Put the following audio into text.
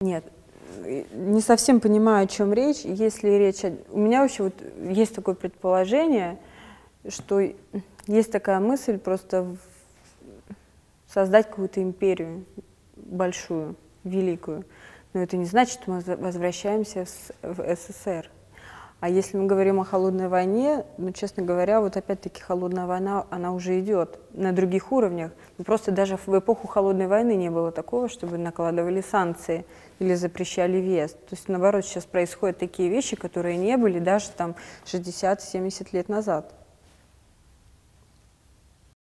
Нет, не совсем понимаю, о чем речь. Если речь о... У меня вообще вот есть такое предположение, что есть такая мысль просто создать какую-то империю большую, великую. Но это не значит, что мы возвращаемся в СССР. А если мы говорим о холодной войне, ну, честно говоря, вот опять-таки холодная война, она уже идет на других уровнях. Просто даже в эпоху холодной войны не было такого, чтобы накладывали санкции или запрещали въезд. То есть, наоборот, сейчас происходят такие вещи, которые не были даже там 60-70 лет назад.